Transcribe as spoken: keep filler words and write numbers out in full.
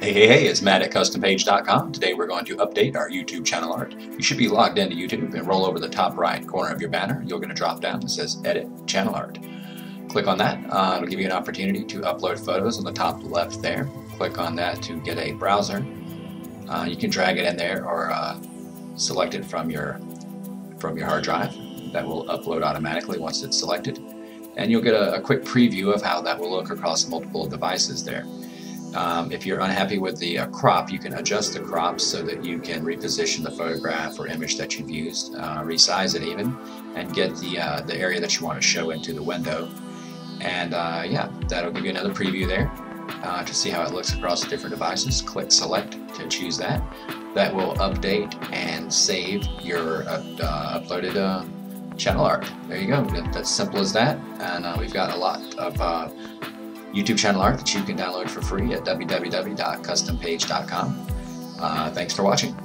Hey, hey, hey, it's Matt at Custom Page dot com. Today we're going to update our YouTube channel art. You should be logged into YouTube and roll over the top right corner of your banner. You're going to drop down that says Edit Channel Art. Click on that. Uh, it'll give you an opportunity to upload photos on the top left there. Click on that to get a browser. Uh, you can drag it in there or uh, select it from your, from your hard drive. That will upload automatically once it's selected. And you'll get a, a quick preview of how that will look across multiple devices there. Um, if you're unhappy with the uh, crop, you can adjust the crop so that you can reposition the photograph or image that you've used, uh, resize it even, and get the, uh, the area that you want to show into the window. And uh, yeah, that'll give you another preview there uh, to see how it looks across the different devices. Click Select to choose that. That will update and save your uh, uh, uploaded uh, channel art. There you go. That's simple as that. And uh, we've got a lot of uh, YouTube channel art that you can download for free at w w w dot custom page dot com. Uh, thanks for watching.